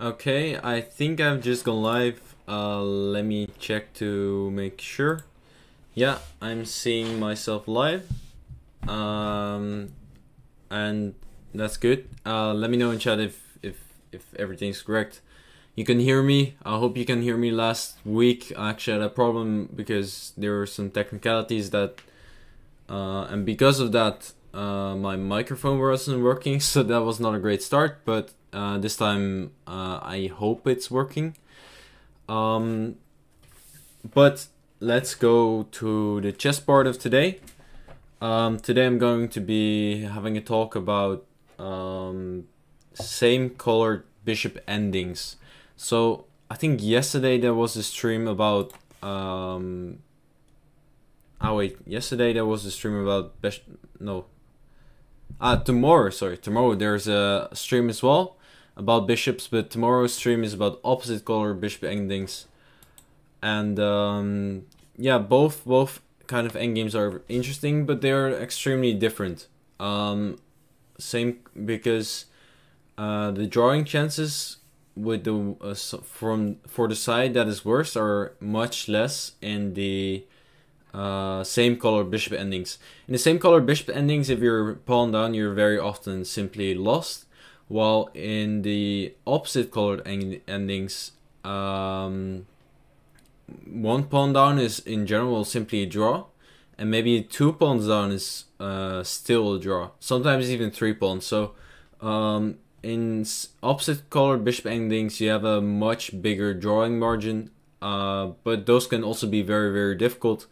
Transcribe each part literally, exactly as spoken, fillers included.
Okay, I think I've just gone live. Uh, let me check to make sure. Yeah, I'm seeing myself live. Um, and that's good. Uh, let me know in chat if, if, if everything's correct. You can hear me. I hope you can hear me. Last week I actually had a problem because there were some technicalities that, uh, and because of that, uh, my microphone wasn't working, so that was not a great start, but uh, this time uh, I hope it's working. Um, but let's go to the chess part of today. Um, today I'm going to be having a talk about um, same colored bishop endings. So I think yesterday there was a stream about um oh wait yesterday there was a stream about best no ah tomorrow sorry tomorrow there's a stream as well about bishops, but tomorrow's stream is about opposite color bishop endings. And um yeah, both both kind of endgames are interesting, but they are extremely different. Um same because uh the drawing chances with the uh, from for the side that is worse are much less in the uh, same color bishop endings. In the same color bishop endings, if you're pawn down, you're very often simply lost, while in the opposite colored en endings, um, one pawn down is in general simply a draw, and maybe two pawns down is uh, still a draw, sometimes even three pawns. So um, in opposite colored bishop endings, you have a much bigger drawing margin, uh, but those can also be very, very difficult.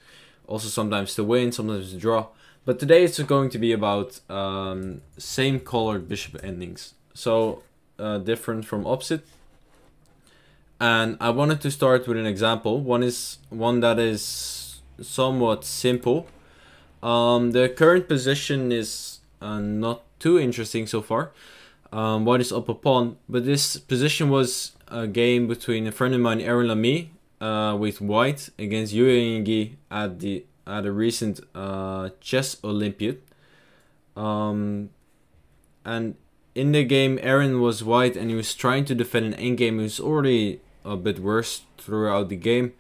Also sometimes to win, sometimes to draw. But today it's going to be about um, same colored bishop endings, so uh, different from opposite. And I wanted to start with an example. One is one that is somewhat simple. Um, the current position is uh, not too interesting so far. Um, what is up a pawn? But this position was a game between a friend of mine, Erwin l'Ami, uh, with white against Yu Yangyi at the at a recent uh, chess Olympiad. Um, and in the game, Erwin was white and he was trying to defend an endgame. He was already a bit worse throughout the game,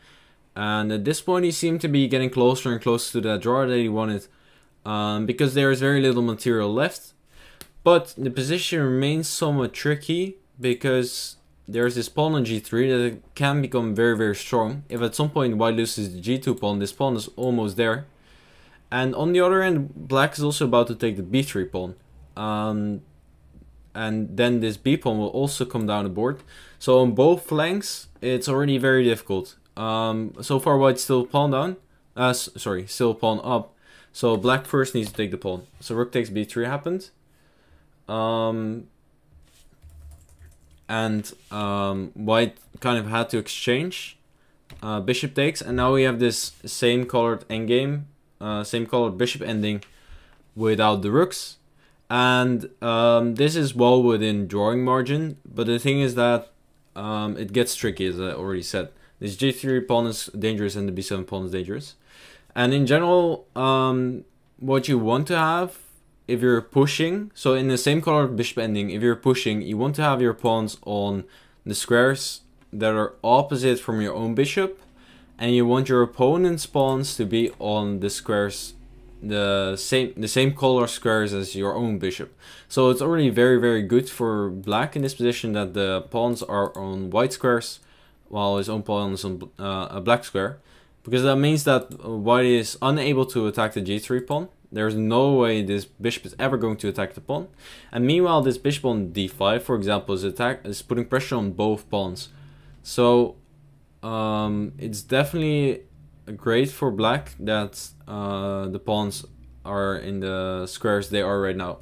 and at this point, he seemed to be getting closer and closer to that draw that he wanted, um, because there is very little material left. But the position remains somewhat tricky because there's this pawn on g three that can become very, very strong. If at some point white loses the g two pawn, this pawn is almost there. And on the other end, black is also about to take the b three pawn. Um, and then this b pawn will also come down the board. So on both flanks, it's already very difficult. Um, so far white's still pawn down. Uh, sorry, still pawn up. So black first needs to take the pawn. So rook takes b three happened. Um, and um, white kind of had to exchange. Uh, bishop takes, and now we have this same colored endgame, uh, same colored bishop ending without the rooks. And um, this is well within drawing margin, but the thing is that um, it gets tricky, as I already said. This g three pawn is dangerous and the b seven pawn is dangerous. And in general, um, what you want to have if you're pushing, so in the same colored bishop ending, if you're pushing, you want to have your pawns on the squares that are opposite from your own bishop, and you want your opponent's pawns to be on the squares, the same the same color squares as your own bishop. So it's already very, very good for black in this position that the pawns are on white squares while his own pawn is on uh, a black square, because that means that white is unable to attack the g three pawn. There's no way this bishop is ever going to attack the pawn. And meanwhile, this bishop on d five, for example, is attack is putting pressure on both pawns. So um, it's definitely great for black that uh, the pawns are in the squares they are right now.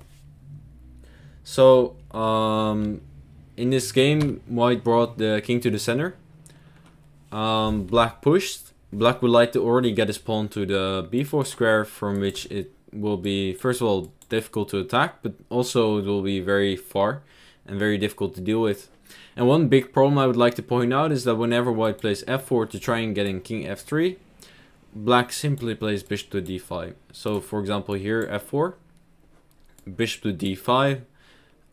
So um, in this game, white brought the king to the center. Um, black pushed. Black would like to already get his pawn to the b four square, from which it will be, first of all, difficult to attack, but also it will be very far and very difficult to deal with. And one big problem I would like to point out is that whenever white plays f four to try and get in king f three, black simply plays bishop to d five. So for example here, f four, bishop to d five,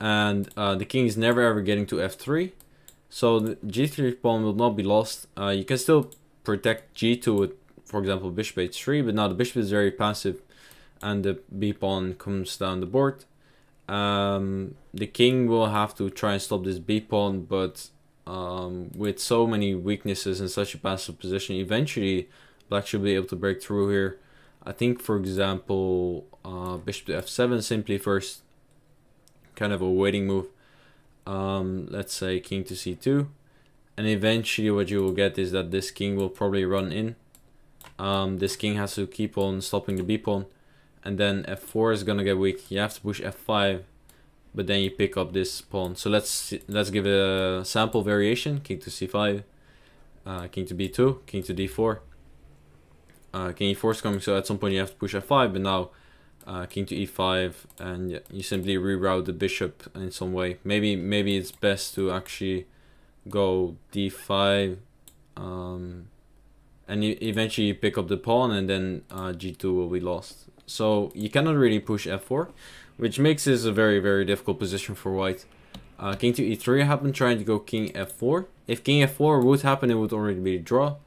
and uh, the king is never ever getting to f three. So the g three pawn will not be lost. Uh, you can still protect g two with, for example, bishop h three, but now the bishop is very passive and the b pawn comes down the board. Um, the king will have to try and stop this b pawn, but um, with so many weaknesses and such a passive position, eventually black should be able to break through here. I think, for example, uh, bishop to f seven, simply first, kind of a waiting move. Um, let's say king to c two, and eventually what you will get is that this king will probably run in. Um, this king has to keep on stopping the b pawn, and then f four is gonna get weak. You have to push f five, but then you pick up this pawn. So let's let's give it a sample variation: king to c five, uh, king to b two, king to d four. Uh, king e four is coming, so at some point you have to push f five, but now uh, king to e five, and you simply reroute the bishop in some way. Maybe maybe it's best to actually go d five, um, and you eventually you pick up the pawn, and then uh, g two will be lost. So you cannot really push f four, which makes this a very, very difficult position for white. Uh, king to e three happened, trying to go king f four. If king f four would happen, it would already be a draw.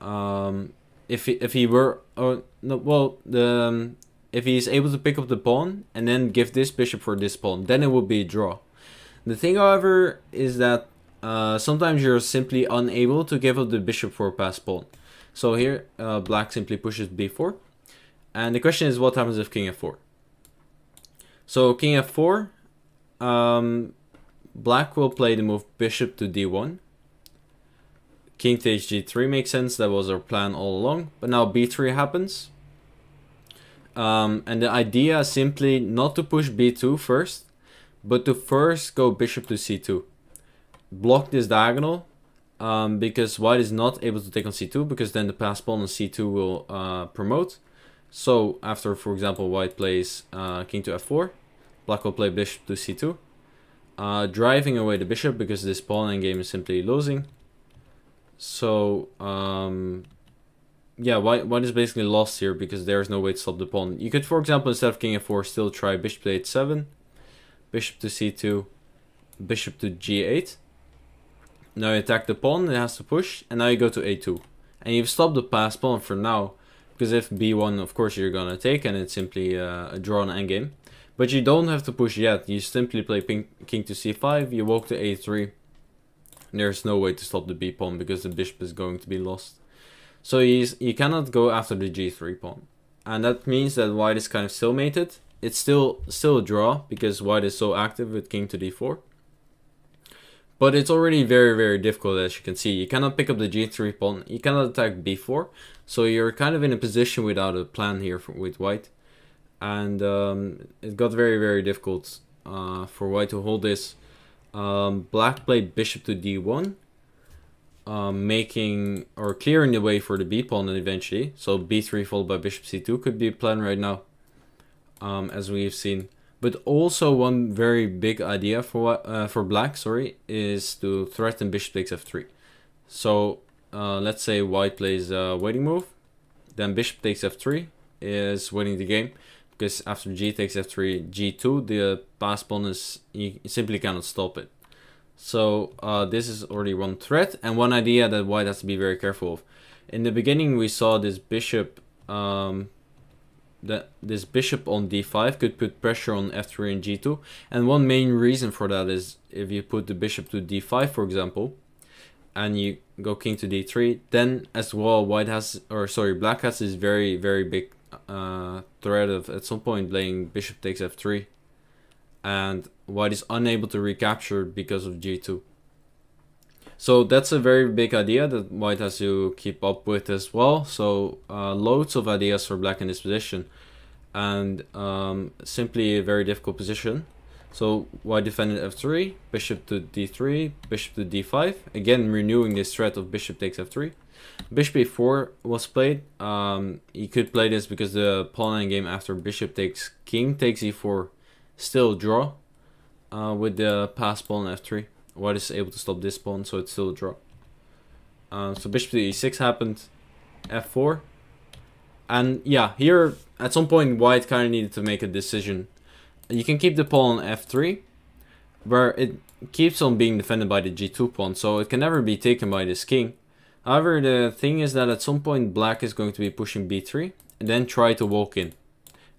Um, If he, if he were, or no, well, the um, if he is able to pick up the pawn and then give this bishop for this pawn, then it would be a draw. The thing, however, is that uh, sometimes you're simply unable to give up the bishop for a passed pawn. So here, uh, black simply pushes b four, and the question is, what happens if king f four? So king f four, um, black will play the move bishop to d one. King to h g three makes sense, that was our plan all along, but now b three happens. Um, and the idea is simply not to push b two first, but to first go bishop to c two. Block this diagonal, um, because white is not able to take on c two, because then the passed pawn on c two will uh, promote. So after, for example, white plays uh, king to f four, black will play bishop to c two, uh, driving away the bishop, because this pawn endgame is simply losing. So, um, yeah, white, white is basically lost here because there's no way to stop the pawn. You could, for example, instead of king f four, still try bishop to h seven, bishop to c two, bishop to g eight. Now you attack the pawn, it has to push, and now you go to a two. And you've stopped the passed pawn for now, because if b one, of course, you're gonna take, and it's simply uh, a drawn endgame. But you don't have to push yet, you simply play ping, king to c five, you walk to a three. There's no way to stop the b pawn because the bishop is going to be lost. So he's, you cannot go after the g three pawn. And that means that white is kind of stalemated. It's still still a draw because white is so active with king to d four. But it's already very, very difficult, as you can see. You cannot pick up the g three pawn. You cannot attack b four. So you're kind of in a position without a plan here for, with white. And um, it got very, very difficult uh, for white to hold this. Um, black played bishop to d one, um, making or clearing the way for the b pawn eventually. So b three followed by bishop c two could be a plan right now, um, as we've seen. But also one very big idea for uh, for black, sorry, is to threaten bishop takes f three. So uh, let's say white plays a waiting move, then bishop takes f three is winning the game. Because after g takes f three, g two, the passed pawn is, you simply cannot stop it. So uh, this is already one threat and one idea that white has to be very careful of. In the beginning, we saw this bishop, um, that this bishop on d five could put pressure on f three and g two. And one main reason for that is if you put the bishop to d five, for example, and you go king to d three, then as well white has, or sorry, black has this very very big Uh, threat of at some point playing bishop takes f three, and white is unable to recapture because of g two. So that's a very big idea that white has to keep up with as well. So uh, loads of ideas for black in this position, and um, simply a very difficult position. So white defended f three, bishop to d three, bishop to d five, again renewing this threat of bishop takes f three. Bishop e four was played. Um, you could play this because the pawn endgame after bishop takes king takes e four still draw uh, with the passed pawn f three. White is able to stop this pawn, so it's still a draw. Uh, so bishop to e six happened, f four, and yeah, here at some point white kind of needed to make a decision. You can keep the pawn on f three, where it keeps on being defended by the g two pawn, so it can never be taken by this king. However, the thing is that at some point black is going to be pushing b three and then try to walk in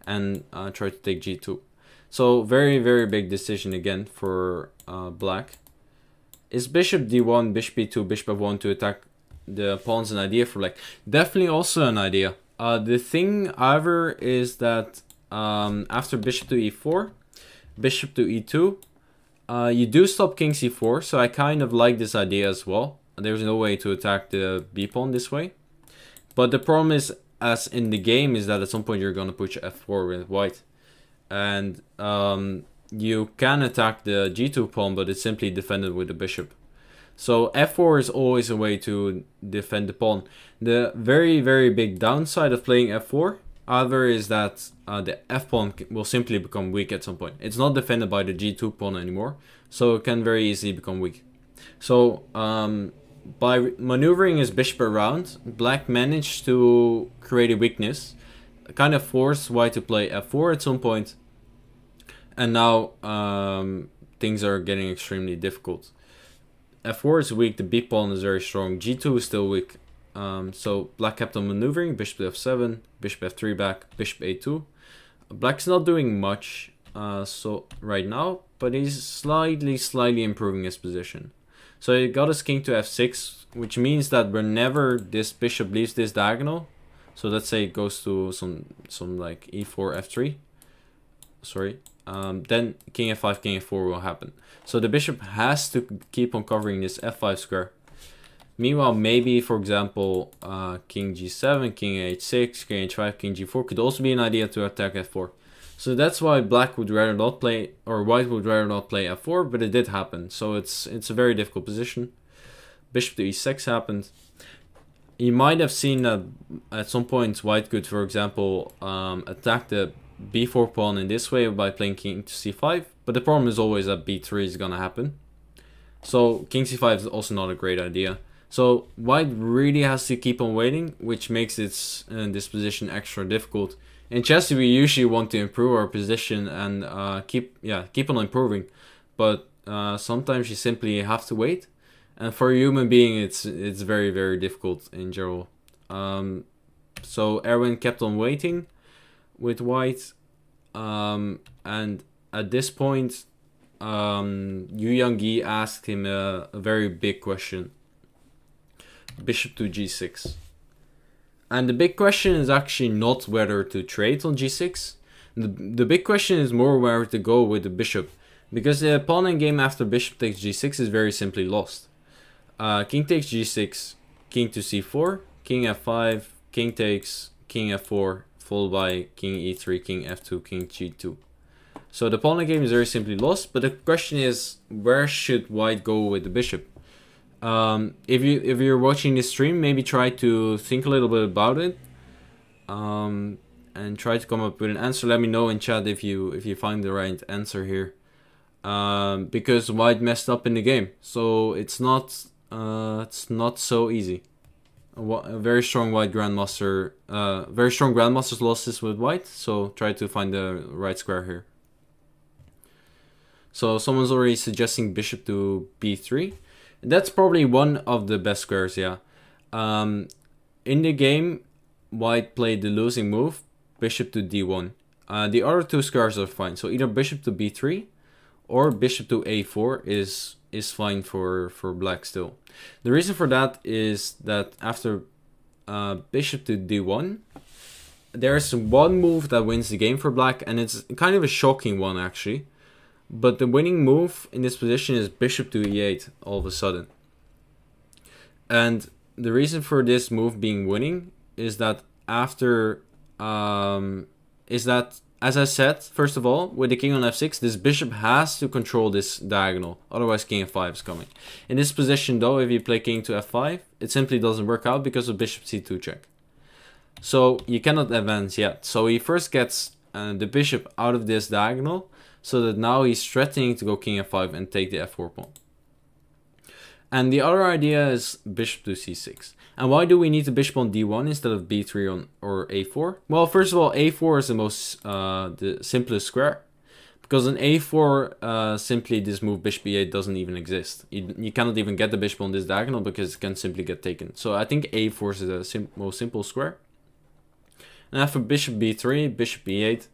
and uh, try to take g two. So very, very big decision again for uh, black. Is bishop d one, bishop b two, bishop f one to attack the pawns an idea for black? Definitely also an idea. Uh, the thing, however, is that um, after bishop to e four, bishop to e two, uh, you do stop king c four, so I kind of like this idea as well. There's no way to attack the b-pawn this way. But the problem is, as in the game, is that at some point you're going to push f four with white. And um, you can attack the g two pawn, but it's simply defended with the bishop. So f four is always a way to defend the pawn. The very, very big downside of playing f four, however, is that uh, the f-pawn will simply become weak at some point. It's not defended by the g two pawn anymore, so it can very easily become weak. So um, by maneuvering his bishop around, black managed to create a weakness, kind of forced white to play f four at some point, and now um, things are getting extremely difficult. f four is weak, the b-pawn is very strong, g two is still weak. Um, so black kept on maneuvering, bishop to f seven, bishop f three back, bishop a two. Black's not doing much uh, so right now, but he's slightly, slightly improving his position. So he got his king to f six, which means that whenever this bishop leaves this diagonal, so let's say it goes to some, some like e four, f three, sorry, Um, then king f five, king f four will happen. So the bishop has to keep on covering this f five square. Meanwhile, maybe, for example, uh, king g seven, king h six, king h five, king g four could also be an idea to attack f four. So that's why black would rather not play, or white would rather not play f four, but it did happen. So it's it's a very difficult position. Bishop to e six happened. You might have seen that at some point white could, for example, um, attack the b four pawn in this way by playing king to c five, but the problem is always that b three is gonna happen, so king c five is also not a great idea. So white really has to keep on waiting, which makes its uh, this position extra difficult. In chess we usually want to improve our position and uh, keep yeah keep on improving, but uh, sometimes you simply have to wait, and for a human being it's it's very, very difficult in general. Um, so Erwin kept on waiting with white, um, and at this point um, Yu Yangyi asked him a, a very big question, bishop to g six. And the big question is actually not whether to trade on g six, the, the big question is more where to go with the bishop, because the pawn in game after bishop takes g six is very simply lost. Uh, king takes g six, king to c four, king f five, king takes, king f four, followed by king e three, king f two, king g two. So the pawn game is very simply lost, but the question is, where should white go with the bishop? Um, if, you, if you're watching this stream, maybe try to think a little bit about it, um, and try to come up with an answer. Let me know in chat if you, if you find the right answer here, um, because white messed up in the game, so it's not, uh, it's not so easy. A very strong white grandmaster, uh, very strong grandmasters lost this with white, so try to find the right square here. So someone's already suggesting bishop to b three. That's probably one of the best squares, yeah. Um, in the game, white played the losing move, bishop to d one. Uh, the other two squares are fine, so either bishop to b three or bishop to a four is is fine for, for black still. The reason for that is that after uh, bishop to d one, there's one move that wins the game for black, and it's kind of a shocking one actually. But the winning move in this position is bishop to e eight all of a sudden. And the reason for this move being winning is that after, um, is that as I said, first of all, with the king on f six, this bishop has to control this diagonal, otherwise king f five is coming. In this position though, if you play king to f five, it simply doesn't work out because of bishop c two check. So you cannot advance yet. So he first gets uh, the bishop out of this diagonal, so that now he's threatening to go king f five and take the f four pawn. And the other idea is bishop to c six. And why do we need the bishop on d one instead of b three on, or a four? Well, first of all, a four is the most uh, the simplest square, Because in a four, uh, simply this move bishop b eight doesn't even exist. You, you cannot even get the bishop on this diagonal because it can simply get taken. So I think a four is the sim most simple square. And after bishop b three, bishop b eight,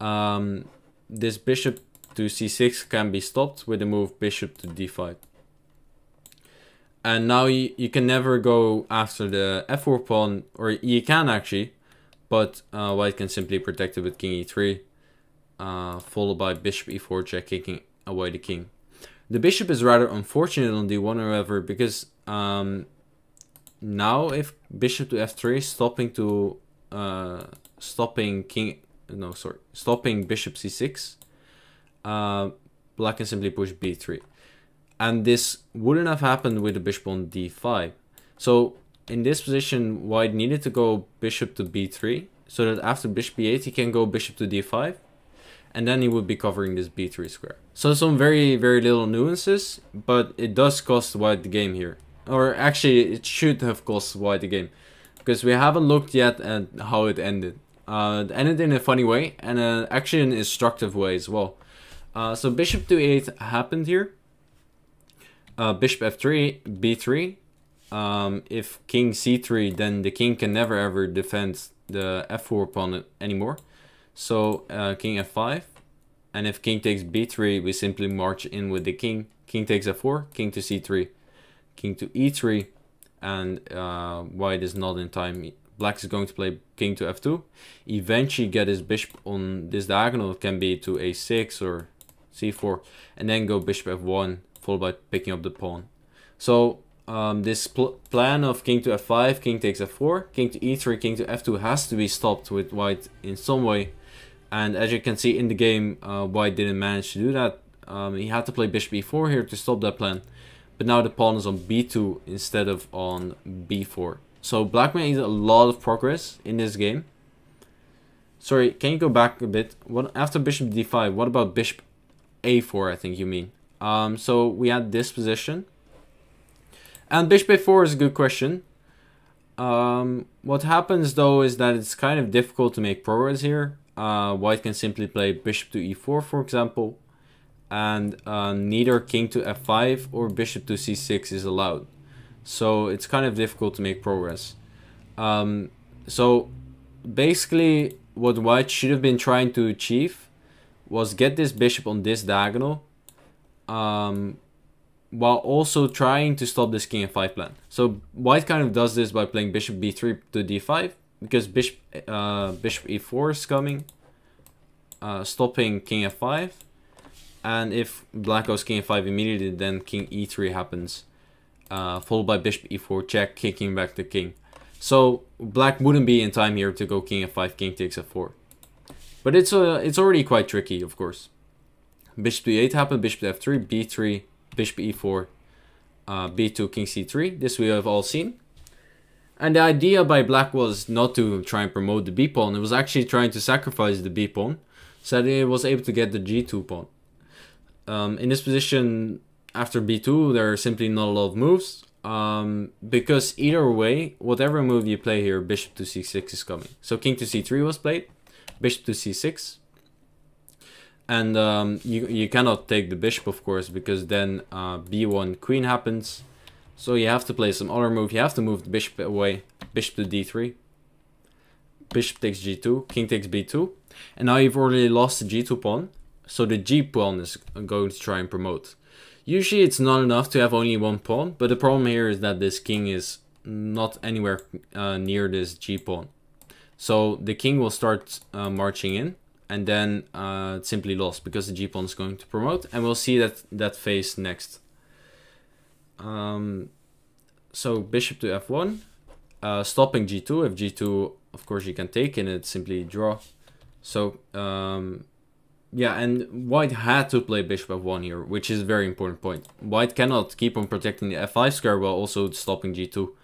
um, this bishop to c six can be stopped with the move bishop to d five. And now you, you can never go after the f four pawn, or you can actually, but uh, white can simply protect it with king e three. Uh, followed by bishop e four check, kicking away the king. The bishop is rather unfortunate on d one, however, because um, now if bishop to f three, stopping to uh, stopping king, no sorry, stopping bishop c six, uh, black can simply push b three, and this wouldn't have happened with the bishop on d five. So in this position, white needed to go bishop to b three, so that after bishop b eight, he can go bishop to d five. And then he would be covering this b three square. So some very, very little nuances, but it does cost white the game here. Or actually, it should have cost white the game. Because we haven't looked yet at how it ended. Uh, it ended in a funny way, and uh, actually an instructive way as well. Uh, so bishop to e eight happened here. Uh, bishop f three, b three. Um, if king c three, then the king can never ever defend the f four pawn anymore. So uh, king f five, and if king takes b three, we simply march in with the king. King takes f four, king to c three, king to e three, and uh, white is not in time. Black is going to play king to f two, eventually get his bishop on this diagonal. It can be to a six or c four, and then go bishop f one, followed by picking up the pawn. So um, this pl plan of king to f five, king takes f four, king to e three, king to f two has to be stopped with white in some way. And as you can see in the game, uh, white didn't manage to do that. Um, he had to play bishop e four here to stop that plan. But now the pawn is on b two instead of on b four. So black made a lot of progress in this game. Sorry, can you go back a bit? What, after bishop d five, what about bishop a four, I think you mean? Um, so we had this position. And bishop a four is a good question. Um, what happens though is that it's kind of difficult to make progress here. Uh, white can simply play bishop to e four, for example, and uh, neither king to f five or bishop to c six is allowed. So it's kind of difficult to make progress. Um, so basically what white should have been trying to achieve was get this bishop on this diagonal, um, while also trying to stop this king f five plan. So white kind of does this by playing bishop b three to d five, because bishop uh, bishop e four is coming, uh, stopping king f five, and if black goes king f five immediately, then king e three happens, uh, followed by bishop e four check, kicking back the king. So black wouldn't be in time here to go king f five, king takes f four. But it's uh, it's already quite tricky, of course. Bishop to e eight happened, bishop to f three, b three, bishop e four, uh, b two, king c three. This we have all seen. And the idea by black was not to try and promote the b-pawn, it was actually trying to sacrifice the b-pawn, so that it was able to get the g two pawn. Um, in this position, after b two, there are simply not a lot of moves, um, because either way, whatever move you play here, bishop to c six is coming. So king to c three was played, bishop to c six, and um, you, you cannot take the bishop, of course, because then uh, b one queen happens. So you have to play some other move. You have to move the bishop away. Bishop to d three. Bishop takes g two. King takes b two. And now you've already lost the g two pawn. So the g pawn is going to try and promote. Usually it's not enough to have only one pawn. But the problem here is that this king is not anywhere uh, near this g pawn. So the king will start uh, marching in. And then uh, it's simply lost because the g pawn is going to promote. And we'll see that, that phase next. Um, so bishop to f one, uh, stopping g two. If g two, of course, you can take and it simply draw. So um, yeah, and white had to play bishop f one here, which is a very important point. White cannot keep on protecting the f five square while also stopping g two.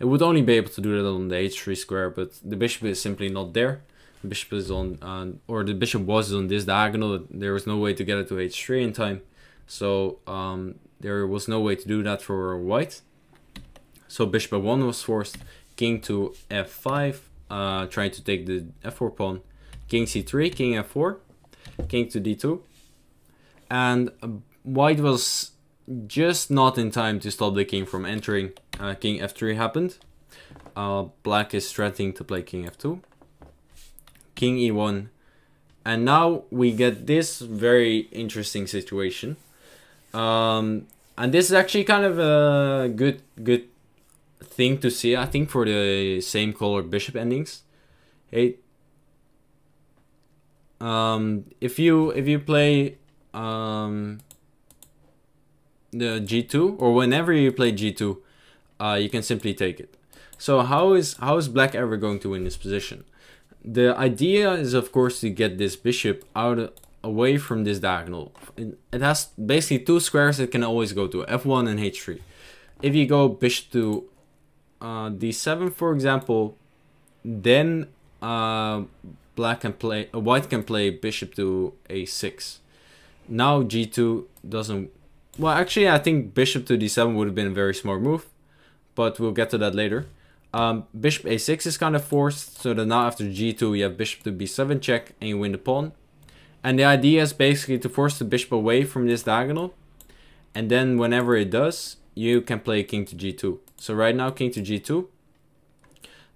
It would only be able to do that on the h three square, but the bishop is simply not there. The bishop is on, uh, or the bishop was on this diagonal. There was no way to get it to h three in time. So um, there was no way to do that for white. So bishop f one was forced, king to f five, uh, trying to take the f four pawn, king c three, king f four, king to d two, and white was just not in time to stop the king from entering. Uh, king f three happened. Uh, black is threatening to play king f two, king e one, and now we get this very interesting situation. Um, and this is actually kind of a good good thing to see, I think, for the same color bishop endings. It, um, if you if you play um, the g two, or whenever you play g two, uh, you can simply take it. So how is how is black ever going to win this position? The idea is, of course, to get this bishop out of, away from this diagonal. It, it has basically two squares that can always go to, f one and h three. If you go bishop to uh, d seven, for example, then uh, black can play, uh, white can play bishop to a six. Now g two doesn't. Well, actually, I think bishop to d seven would have been a very smart move, but we'll get to that later. Um, bishop a six is kind of forced, so that now after g two you have bishop to b seven check and you win the pawn. And the idea is basically to force the bishop away from this diagonal, and then whenever it does, you can play king to g two. So right now king to g two,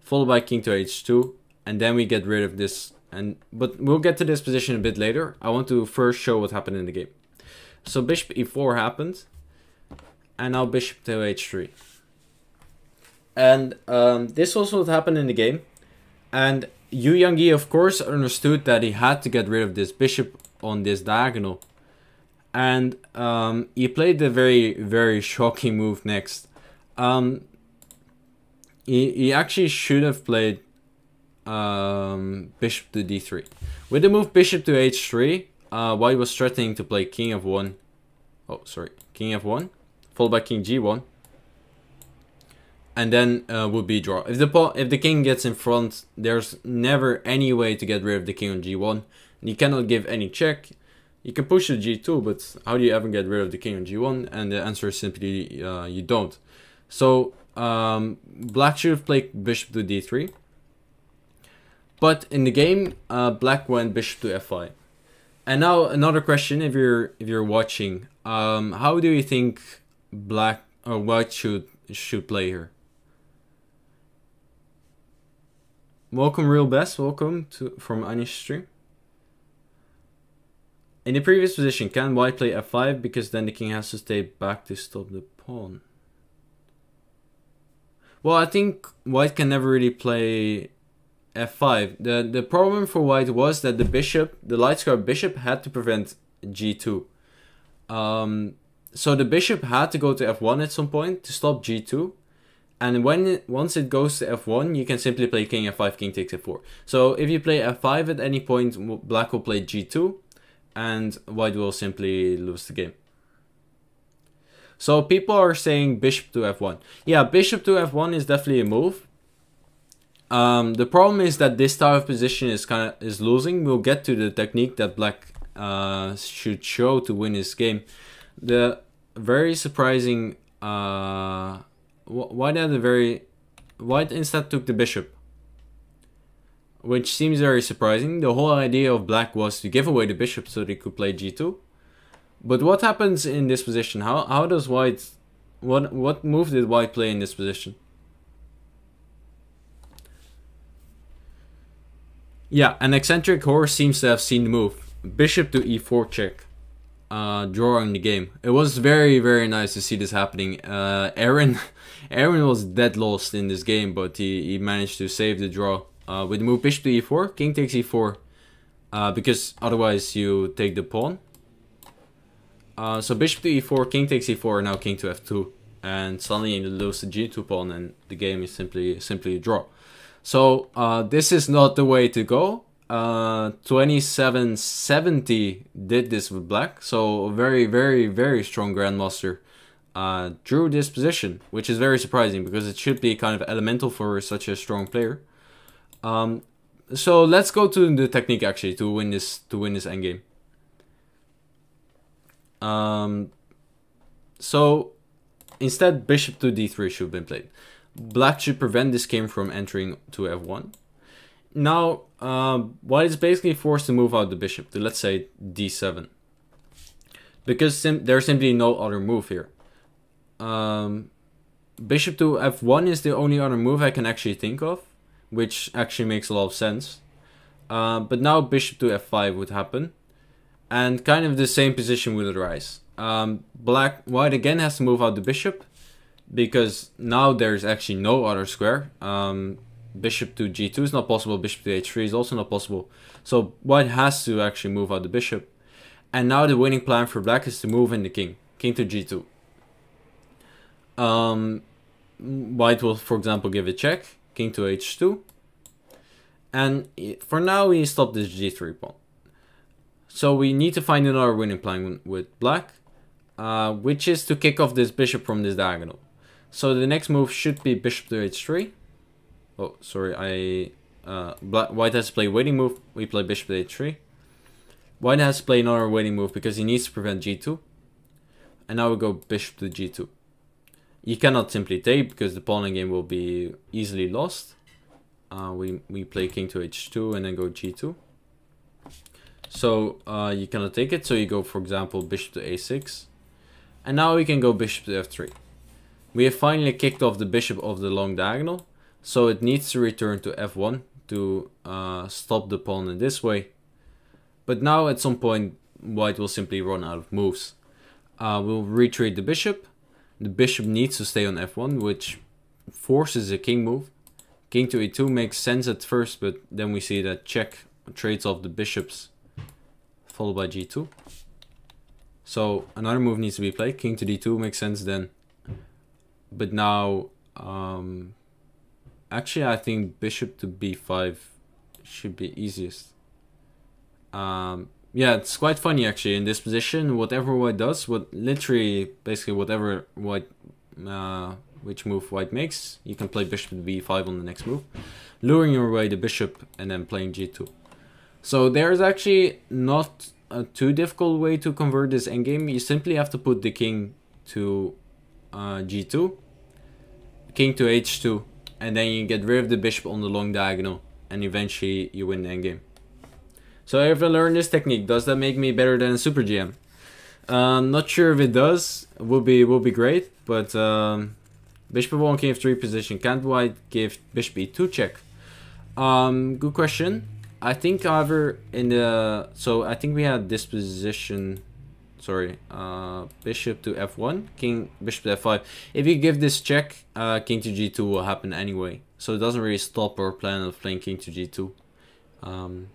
followed by king to h two, and then we get rid of this. And but we'll get to this position a bit later. I want to first show what happened in the game. So bishop e four happened, and now bishop to h three. And um, this also what happened in the game. And Yu Yangyi, of course, understood that he had to get rid of this bishop on this diagonal. And um, he played the very, very shocking move next. Um, he, he actually should have played um, bishop to d three. With the move bishop to h three, uh, white was threatening to play king f one. Oh, sorry, king f one, followed by king g one. And then uh, would be draw. If the pawn, if the king gets in front, there's never any way to get rid of the king on g one. You cannot give any check. You can push to g two, but how do you ever get rid of the king on g one? And the answer is simply uh, you don't. So um, black should have played bishop to d three. But in the game, uh, black went bishop to f five. And now another question: if you're if you're watching, um, how do you think black or white should should play here? Welcome, Real Best. Welcome to from Anish Stream. In the previous position, can white play f five? Because then the king has to stay back to stop the pawn. Well, I think white can never really play f five. The, the problem for white was that the bishop, the light square bishop, had to prevent g two. Um, so the bishop had to go to f one at some point to stop g two. And when it, once it goes to f one, you can simply play king f five, king takes f four. So if you play f five at any point, black will play g two, and white will simply lose the game. So people are saying bishop to f one. Yeah, bishop to f one is definitely a move. Um, the problem is that this type of position is kind of is losing. We'll get to the technique that black uh, should show to win this game. The very surprising. Uh, White had a very white instead took the bishop, which seems very surprising. The whole idea of black was to give away the bishop so they could play g two. But what happens in this position? How how does white what what move did white play in this position? Yeah, an eccentric horse seems to have seen the move. Bishop to e four check. Uh, drawing the game. It was very, very nice to see this happening. Uh, Erwin, Erwin was dead lost in this game, but he, he managed to save the draw uh, with the move bishop to e four, king takes e four, uh, because otherwise you take the pawn. Uh, so bishop to e four, king takes e four, now king to f two, and suddenly you lose the g two pawn, and the game is simply simply a draw. So uh, this is not the way to go. Uh, twenty-seven seventy did this with black, so very, very, very strong grandmaster uh, drew this position, which is very surprising because it should be kind of elemental for such a strong player. Um, so let's go to the technique actually to win this to win this endgame. Um, so instead, bishop to d three should have been played. Black should prevent this king from entering to f one. now uh, white is basically forced to move out the bishop to, let's say, d seven. Because sim there's simply no other move here. Um, bishop to f one is the only other move I can actually think of, which actually makes a lot of sense. Uh, but now bishop to f five would happen, and kind of the same position would arise. Um, black white again has to move out the bishop, because now there's actually no other square. Um, bishop to g two is not possible, bishop to h three is also not possible. So white has to actually move out the bishop. And now the winning plan for black is to move in the king, king to g two. Um, white will, for example, give a check, king to h two. And for now, we stop this g three pawn. So we need to find another winning plan with black, uh, which is to kick off this bishop from this diagonal. So the next move should be bishop to h three. Oh, sorry, I uh, black, white has to play waiting move. We play bishop to h three. White has to play another waiting move because he needs to prevent g two. And now we go bishop to g two. You cannot simply take because the pawn game will be easily lost. Uh, we, we play king to h two and then go g two. So uh, you cannot take it, so you go, for example, bishop to a six. And now we can go bishop to f three. We have finally kicked off the bishop of the long diagonal. So it needs to return to f one to uh, stop the pawn in this way. But now at some point, white will simply run out of moves. Uh, we'll retrade the bishop. The bishop needs to stay on f one, which forces a king move. King to e two makes sense at first, but then we see that check trades off the bishops, followed by g two. So another move needs to be played. King to d two makes sense then. But now, um, actually I think bishop to b five should be easiest. Um, yeah, it's quite funny actually in this position. Whatever white does, what literally basically whatever white, uh, which move white makes, you can play bishop to b five on the next move, luring away the bishop and then playing g two. So there's actually not a too difficult way to convert this endgame. You simply have to put the king to uh, g two, king to h two, and then you get rid of the bishop on the long diagonal, and eventually you win the endgame. So if I learn this technique, does that make me better than a Super G M? Uh, not sure if it does. It would be would be great, but um, bishop one, king f three position. Can't white give bishop e two check? Um, good question. I think, however, in the so I think we had this position. Sorry, uh, bishop to f one, king bishop to f five. If you give this check, uh, king to g two will happen anyway. So it doesn't really stop our plan of playing king to g two. Um,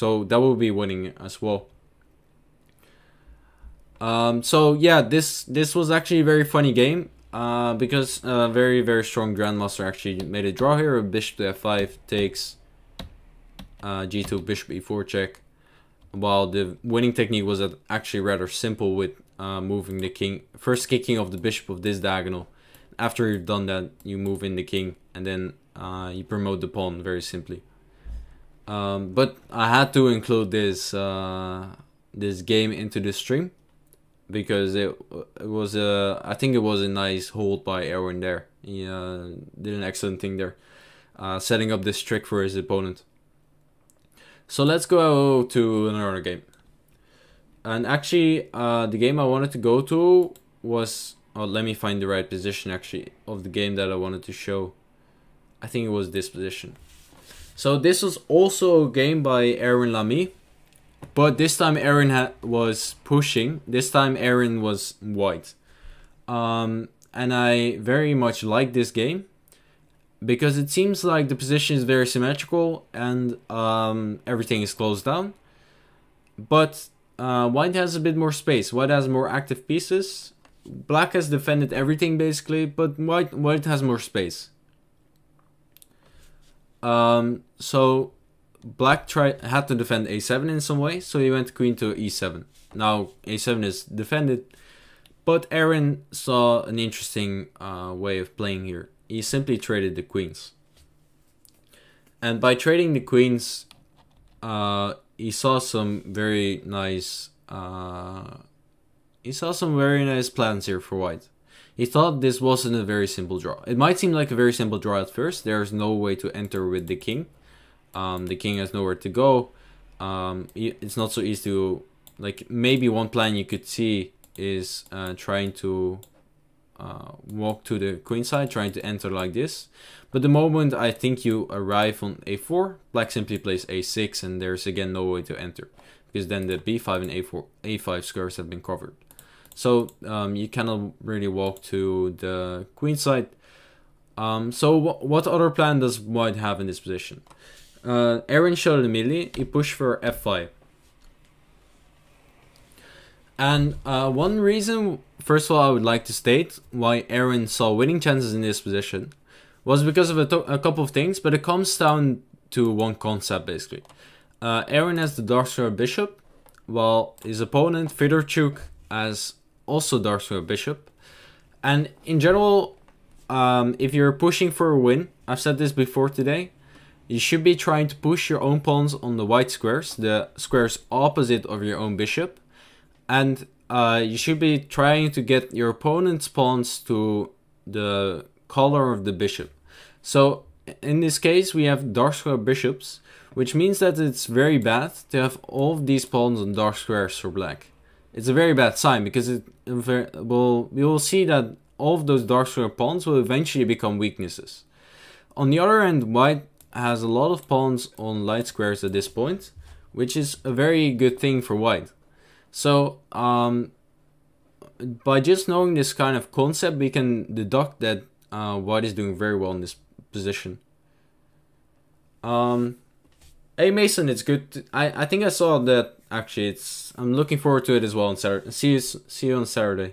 So that will be winning as well. Um, so yeah, this this was actually a very funny game uh, because a very very strong grandmaster actually made a draw here. Bishop to f five takes uh, g two, bishop e four check. While the winning technique was actually rather simple with uh, moving the king, first kicking off the bishop of this diagonal. After you've done that, you move in the king and then uh, you promote the pawn very simply. Um, but I had to include this uh, this game into the stream because it, it was a I think it was a nice hold by Erwin there. He uh, did an excellent thing there, uh, setting up this trick for his opponent. So let's go to another game. And actually, uh, the game I wanted to go to was oh, let me find the right position actually of the game that I wanted to show. I think it was this position. So this was also a game by Erwin l'Ami, but this time Erwin ha was pushing. This time Erwin was white. Um, and I very much like this game because it seems like the position is very symmetrical and um, everything is closed down. But uh, white has a bit more space. White has more active pieces. Black has defended everything basically, but white, white has more space. Um, so black tried had to defend a seven in some way, so he went queen to e seven. Now a seven is defended, but Erwin saw an interesting uh, way of playing here. He simply traded the queens, and by trading the queens, uh, he saw some very nice uh, he saw some very nice plans here for white. He thought this wasn't a very simple draw. It might seem like a very simple draw at first. There's no way to enter with the king. um, the king has nowhere to go. Um, it's not so easy to, like, maybe one plan you could see is uh, trying to uh, walk to the queen side, trying to enter like this. But the moment I think you arrive on a four, black simply plays a six, and there's again no way to enter, because then the b five and a four, a five squares have been covered. So um, you cannot really walk to the queen side. Um, so wh what other plan does white have in this position? Uh, Erwin showed in the melee, he pushed for f five. And uh, one reason, first of all, I would like to state why Erwin saw winning chances in this position was because of a, a couple of things, but it comes down to one concept basically. Uh, Erwin has the dark square bishop, while his opponent Fedorchuk has also dark square bishop. And in general, um, if you're pushing for a win, I've said this before today, you should be trying to push your own pawns on the white squares, the squares opposite of your own bishop. And uh, you should be trying to get your opponent's pawns to the color of the bishop. So in this case, we have dark square bishops, which means that it's very bad to have all of these pawns on dark squares for black. It's a very bad sign, because it will, we will see that all of those dark square pawns will eventually become weaknesses. On the other hand, white has a lot of pawns on light squares at this point, which is a very good thing for white. So um, by just knowing this kind of concept, we can deduct that uh, white is doing very well in this position. Um, hey Mason, it's good. To, I I think I saw that actually. It's I'm looking forward to it as well on Saturday. See you see you on Saturday.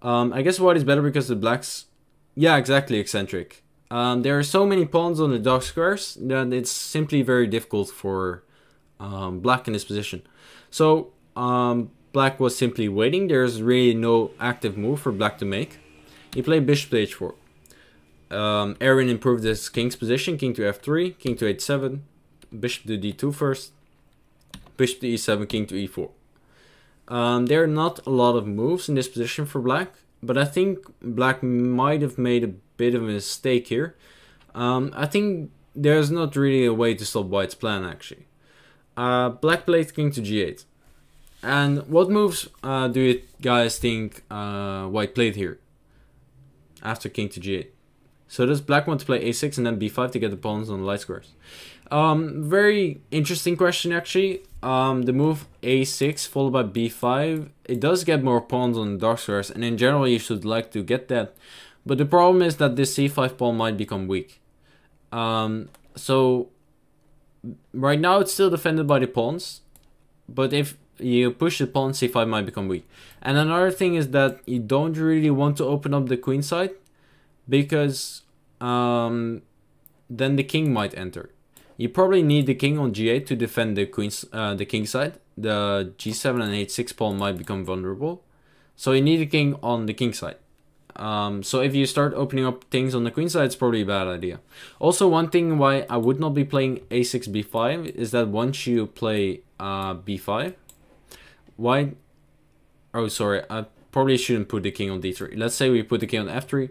Um, I guess white is better because the blacks. Yeah, exactly. Eccentric. Um, there are so many pawns on the dark squares that it's simply very difficult for um, black in this position. So. Um, black was simply waiting. There's really no active move for black to make. He played bishop to h four. Um, Erwin improved his king's position, king to f three, king to h seven, bishop to d two first, bishop to e seven, king to e four. Um, there are not a lot of moves in this position for black, but I think black might have made a bit of a mistake here. Um, I think there's not really a way to stop white's plan actually. Uh, black played king to g eight. And what moves uh, do you guys think uh, white played here after king to g eight? So does black want to play a six and then b five to get the pawns on the light squares? Um, very interesting question actually. Um, the move a six followed by b five, it does get more pawns on the dark squares, and in general you should like to get that. But the problem is that this c five pawn might become weak. Um, so right now it's still defended by the pawns, but if you push the pawn, c five might become weak. And another thing is that you don't really want to open up the queen side, because um, then the king might enter. You probably need the king on g eight to defend the queen, uh, the king side. The g seven and h six pawn might become vulnerable, so you need a king on the king side. Um, so if you start opening up things on the queen side, it's probably a bad idea. Also, one thing why I would not be playing a six b five is that once you play uh, b five. Why? Oh, sorry. I probably shouldn't put the king on d three. Let's say we put the king on f three,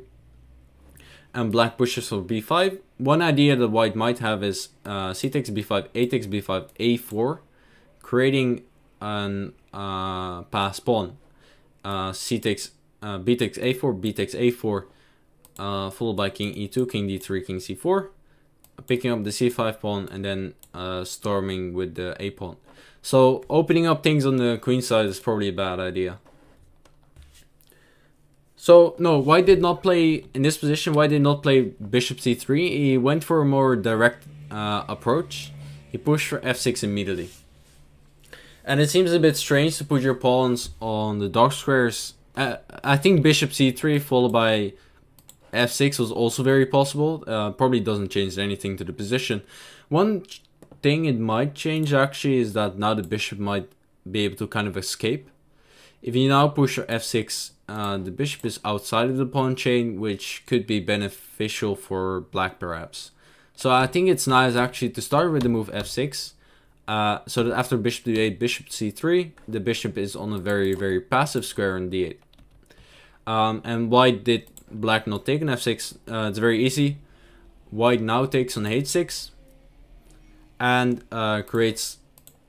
and black pushes for b five. One idea that white might have is uh, c takes b five, a takes b five, a four, creating an uh, pass pawn. Uh, c takes uh, b takes a four, b takes a four, uh, followed by king e two, king d three, king c four, picking up the c five pawn, and then uh, storming with the a pawn. So opening up things on the queen side is probably a bad idea. So no, white did not play in this position. White did not play bishop c three. He went for a more direct uh, approach. He pushed for f six immediately. And it seems a bit strange to put your pawns on the dark squares. Uh, I think bishop c three followed by f six was also very possible. Uh, probably doesn't change anything to the position. One thing it might change actually is that now the bishop might be able to kind of escape. If you now push f six, uh, the bishop is outside of the pawn chain, which could be beneficial for black perhaps. So I think it's nice actually to start with the move f six, uh, so that after bishop d eight, bishop c three, the bishop is on a very very passive square on d eight. Um, and why did black not take an f six? Uh, it's very easy. White now takes on h six. and uh, creates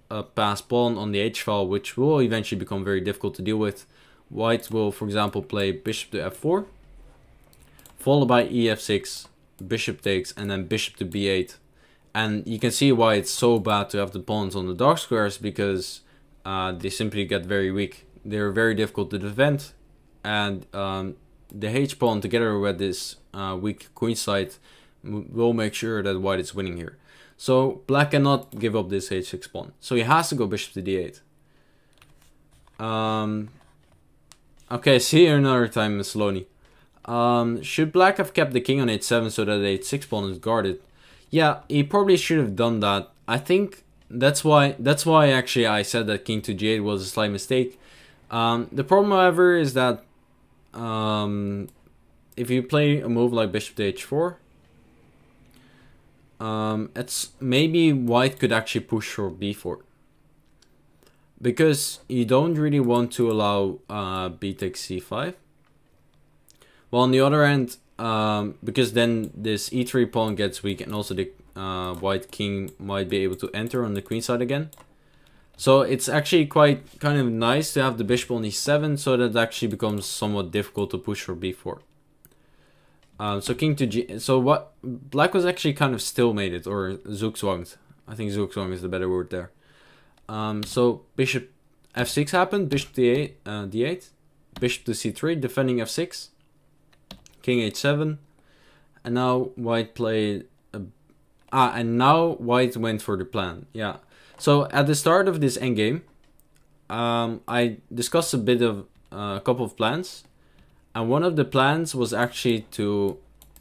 a pass pawn on the h-file, which will eventually become very difficult to deal with. White will, for example, play bishop to f four, followed by e f six, bishop takes, and then bishop to b eight. And you can see why it's so bad to have the pawns on the dark squares, because uh, they simply get very weak. They're very difficult to defend, and um, the h-pawn together with this uh, weak queenside will make sure that white is winning here. So black cannot give up this h six pawn. So he has to go bishop to d eight. Um, okay, see you another time, Miss Loney. Um, should black have kept the king on h seven so that the h six pawn is guarded? Yeah, he probably should have done that. I think that's why that's why actually I said that king to g eight was a slight mistake. Um, the problem, however, is that um, if you play a move like bishop to h four, um, it's maybe white could actually push for b four, because you don't really want to allow uh, b takes c five. Well, on the other hand, um, because then this e three pawn gets weak, and also the uh, white king might be able to enter on the queen side again. So it's actually quite kind of nice to have the bishop on e seven, so that actually becomes somewhat difficult to push for b four. Um, so king to g. So what black was actually kind of stalemated, or zugzwanged. I think zugzwang is the better word there. Um, so bishop f six happened, bishop d eight, uh, d eight, bishop to c three, defending f six, king h seven, and now white played. A, ah, and now white went for the plan. Yeah. So at the start of this endgame, um, I discussed a bit of uh, a couple of plans, and one of the plans was actually to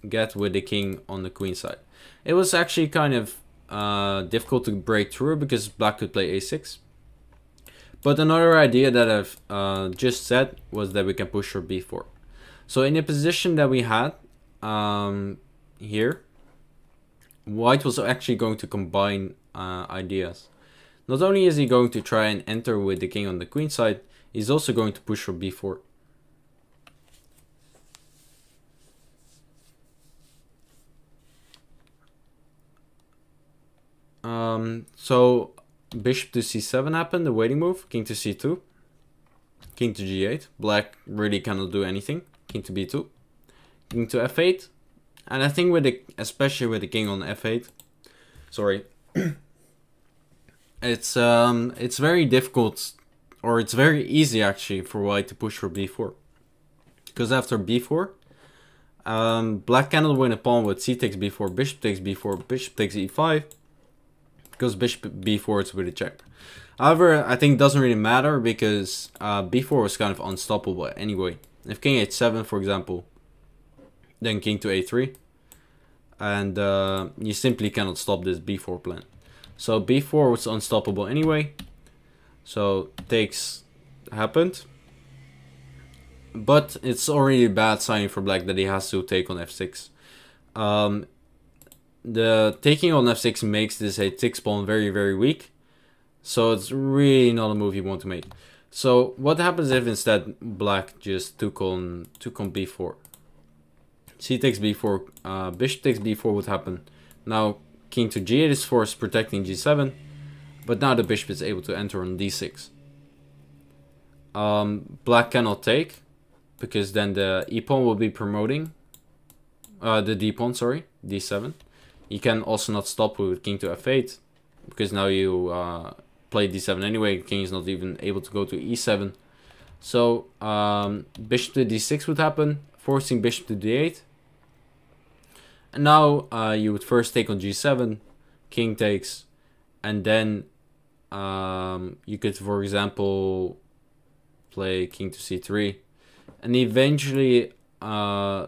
get with the king on the queen side. It was actually kind of uh, difficult to break through because black could play a six. But another idea that I've uh, just said was that we can push for b four. So in the position that we had um, here, white was actually going to combine uh, ideas. Not only is he going to try and enter with the king on the queen side, he's also going to push for b four. Um, so bishop to c seven happened, the waiting move, king to c two, king to g eight, black really cannot do anything, king to b two, king to f eight, and I think with the, especially with the king on f eight, sorry, It's um it's very difficult, or it's very easy actually, for white to push for b four, because after b four, um black cannot win a pawn with c takes b four, bishop takes b four, bishop takes e five, because bishop b four is with a check. However, I think it doesn't really matter, because uh, b four was kind of unstoppable anyway. If king h seven, for example, then king to a three, and uh, you simply cannot stop this b four plan. So b four was unstoppable anyway, so takes happened, but it's already a bad sign for black that he has to take on f six. Um, the taking on f six makes this h six pawn very very weak, so it's really not a move you want to make. So what happens if instead black just took on, took on b four? C takes b four, uh, bishop takes b four would happen. Now king to g eight is forced, protecting g seven, but now the bishop is able to enter on d six. Um, black cannot take, because then the e pawn will be promoting, uh, the d pawn, sorry, d seven. You can also not stop with king to f eight, because now you uh, play d seven anyway. King is not even able to go to e seven. So um, bishop to d six would happen, forcing bishop to d eight. And now uh, you would first take on g seven, king takes, and then um, you could, for example, play king to c three, and eventually uh,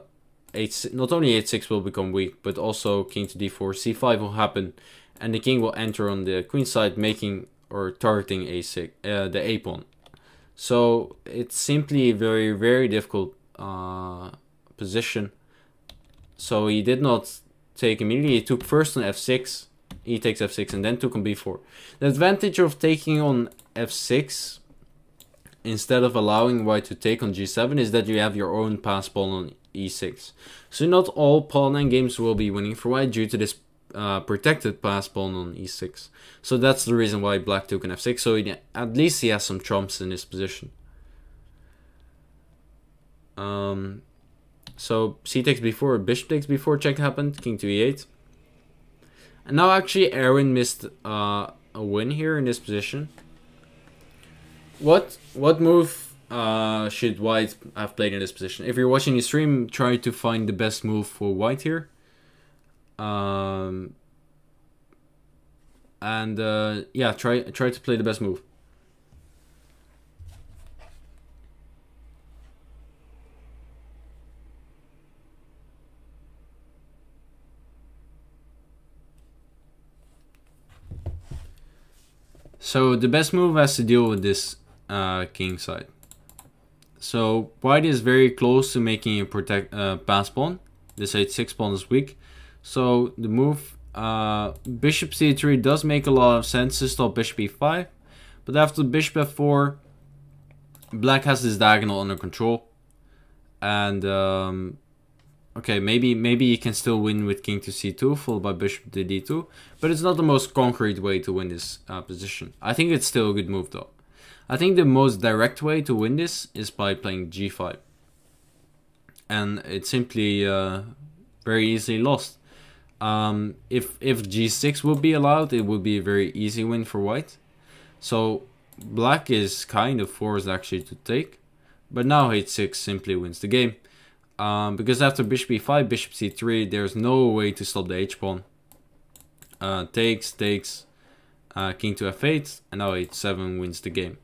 h not only h six will become weak, but also king to d four, c five will happen, and the king will enter on the queen side, making or targeting a six, uh, the a pawn. So it's simply a very very difficult uh, position. So he did not take immediately, he took first on f six, he takes f six, and then took on b four. The advantage of taking on f six, instead of allowing white to take on g seven, is that you have your own pass pawn on e six. So not all pawn endgames will be winning for white due to this uh, protected pass pawn on e six. So that's the reason why black took an f six. So he, at least he has some trumps in his position. Um, so c takes b four, bishop takes b four check happened, king to e eight. And now actually Erwin missed uh, a win here in this position. What what move uh, should white have played in this position? If you're watching the stream, try to find the best move for white here. Um, and uh, yeah, try try to play the best move. So the best move has to deal with this uh, king side. So white is very close to making a protect uh, pass pawn. This h six pawn is weak. So the move uh, bishop c three does make a lot of sense to stop bishop e five. But after bishop f four, black has this diagonal under control. And um, okay, maybe maybe you can still win with king to c two, followed by bishop to d two, but it's not the most concrete way to win this uh, position. I think it's still a good move though. I think the most direct way to win this is by playing g five. And it's simply uh, very easily lost. Um, if, if g six would be allowed, it would be a very easy win for white. So black is kind of forced actually to take, but now h six simply wins the game. Um, because after bishop e five, bishop c three, there's no way to stop the h-pawn. Uh, takes, takes, uh, king to f eight, and now h seven wins the game.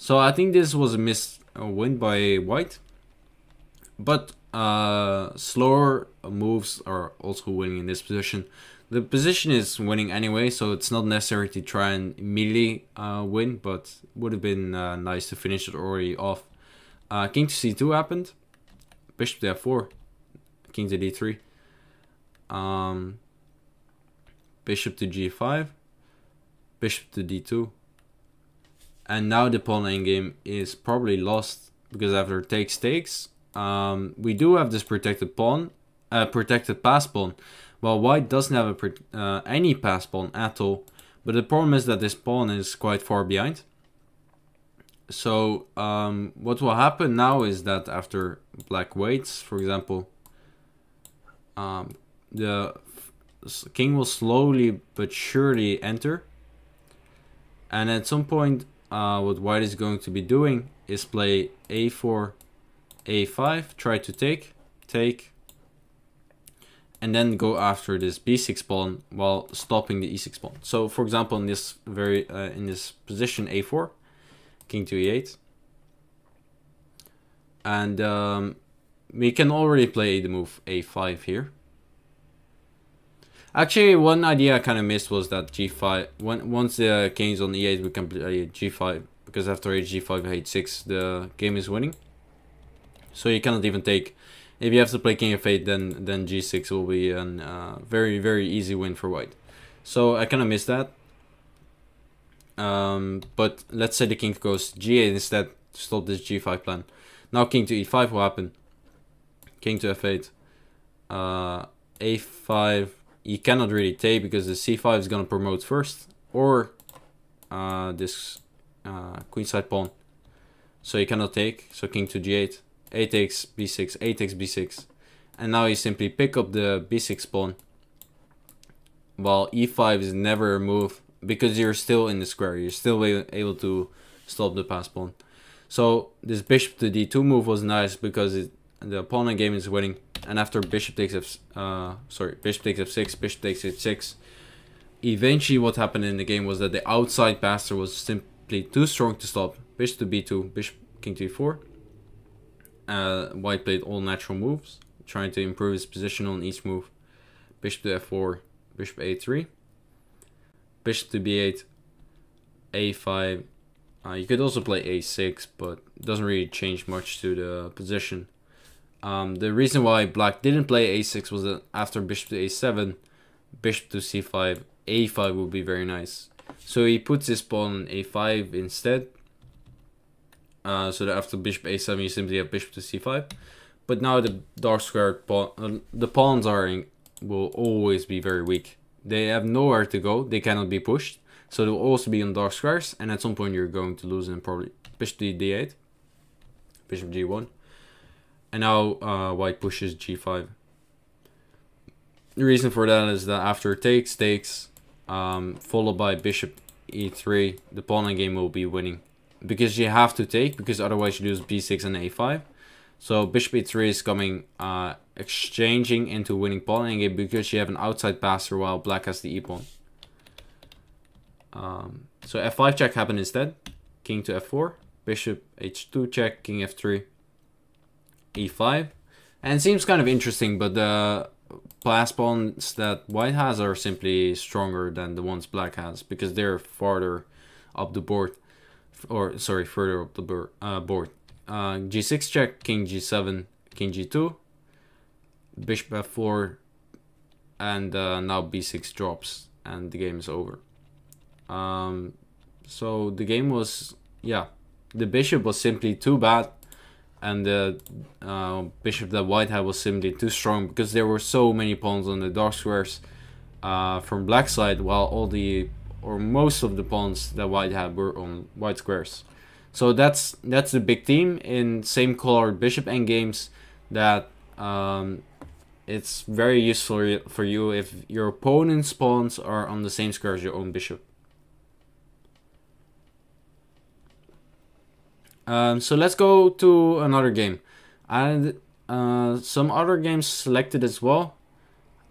So I think this was a missed win by white. But uh, slower moves are also winning in this position. The position is winning anyway, so it's not necessary to try and immediately uh, win, but would have been uh, nice to finish it already off. Uh, king to c two happened. Bishop to f four, king to d three, um, bishop to g five, bishop to d two, and now the pawn endgame is probably lost because after takes takes, um, we do have this protected pawn, uh, protected pass pawn, while white doesn't have a, uh, any pass pawn at all. But the problem is that this pawn is quite far behind. So um, what will happen now is that after black waits, for example, um, the king will slowly but surely enter, and at some point uh, what white is going to be doing is play a four, a five, try to take, take, and then go after this b six pawn while stopping the e six pawn. So for example, in this very uh, in this position, a four, king to e eight, and um, we can already play the move a five here. Actually, one idea I kind of missed was that g five, when, once the king's on e eight, we can play g five, because after h g five, h six, the game is winning, so you cannot even take. If you have to play king f eight, then then g six will be a uh, very very easy win for white. So I kind of missed that. Um, but let's say the king goes g eight instead to stop this g five plan. Now king to e five will happen. King to f eight. Uh, a five. You cannot really take because the c five is going to promote first. Or uh, this uh, queenside pawn. So you cannot take. So king to g eight. A takes b six. A takes b six. And now you simply pick up the b six pawn. While e five is never a move, because you're still in the square, you're still able to stop the pass pawn. So this bishop to d two move was nice because it, the pawn game is winning, and after bishop takes f uh sorry bishop takes f six, bishop takes h six, eventually what happened in the game was that the outside passer was simply too strong to stop. Bishop to b two, bishop king to e four. Uh, white played all natural moves, trying to improve his position on each move. Bishop to f four, bishop a three. Bishop to b eight, a five. Uh, you could also play a six, but it doesn't really change much to the position. Um, the reason why black didn't play a six was that after bishop to a seven, bishop to c five, a five would be very nice. So he puts his pawn on a five instead. Uh, so that after bishop a seven, you simply have bishop to c five. But now the dark squared pawn, uh, the pawns are in, will always be very weak. They have nowhere to go. They cannot be pushed. So they'll also be on dark squares. And at some point you're going to lose them probably. Bishop to d eight. Bishop g one. And now uh, white pushes g five. The reason for that is that after takes, takes, um, followed by bishop e three, the pawn game will be winning. Because you have to take, because otherwise you lose b six and a five. So bishop e three is coming, uh, exchanging into winning pawn endgame because you have an outside passer while black has the e-pawn. Um, so f five check happened instead. King to f four, bishop h two check, king f three, e five. And it seems kind of interesting, but the pass pawns that white has are simply stronger than the ones black has because they're farther up the board. Or sorry, further up the uh, board. Uh, g six check, king g seven, king g two, bishop f four, and uh, now b six drops and the game is over. Um, so the game was, yeah, the bishop was simply too bad, and the uh, bishop that white had was simply too strong because there were so many pawns on the dark squares uh, from black side, while all the or most of the pawns that white had were on white squares. So that's that's the big theme in same colored bishop endgames, that um, it's very useful for you if your opponent's pawns are on the same square as your own bishop. Um, so let's go to another game. And uh, some other games selected as well.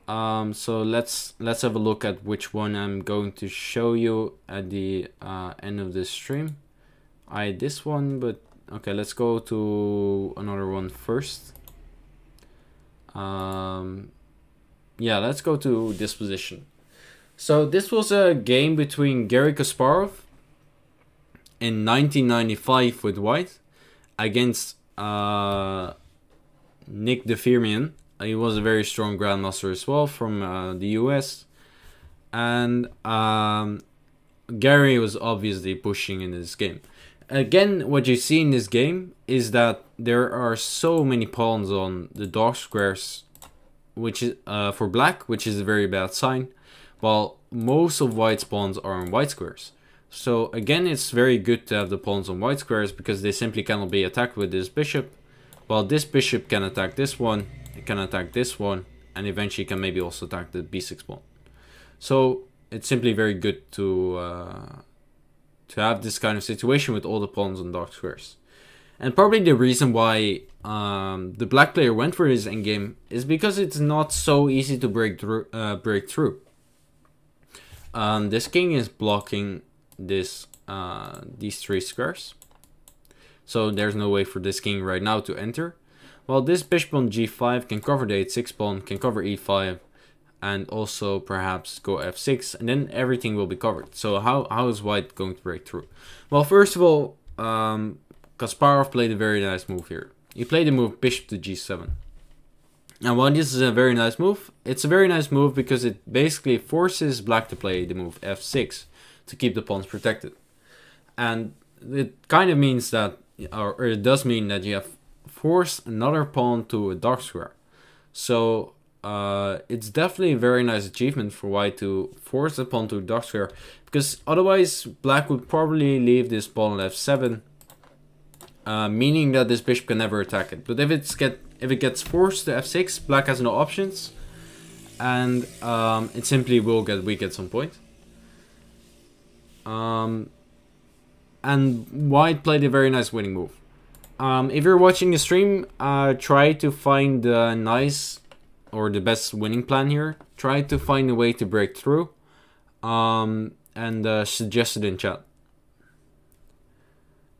Um, so let's let's have a look at which one I'm going to show you at the uh, end of this stream. I this one, but okay, let's go to another one first. Um, yeah, let's go to this position. So this was a game between Garry Kasparov in nineteen ninety-five with white against uh, Nick De Firmian. He was a very strong grandmaster as well from uh, the U S, and um, Garry was obviously pushing in this game. Again, what you see in this game is that there are so many pawns on the dark squares, which is uh, for black, which is a very bad sign, while most of white's pawns are on white squares. So again, it's very good to have the pawns on white squares because they simply cannot be attacked with this bishop, while this bishop can attack this one, it can attack this one, and eventually can maybe also attack the b six pawn. So it's simply very good to uh, to have this kind of situation with all the pawns on dark squares. And probably the reason why um, the black player went for his endgame is because it's not so easy to break through. Uh, break through. Um, this king is blocking this uh, these three squares, so there's no way for this king right now to enter. Well, this bishop on g five can cover the h six pawn, can cover e five, and also perhaps go f six, and then everything will be covered. So how, how is white going to break through? Well, first of all, um, Kasparov played a very nice move here. He played the move bishop to g seven. Now, while this is a very nice move, it's a very nice move because it basically forces black to play the move f six to keep the pawns protected. And it kind of means that, or it does mean that you have forced another pawn to a dark square. So uh, it's definitely a very nice achievement for white to force the pawn to a dark square, because otherwise black would probably leave this pawn on f seven, uh, meaning that this bishop can never attack it. But if it's get if it gets forced to f six, black has no options, and um, it simply will get weak at some point. Um, and white played a very nice winning move. Um, if you're watching the stream, uh, try to find the nice or the best winning plan here. Try to find a way to break through, um, and uh, suggest it in chat.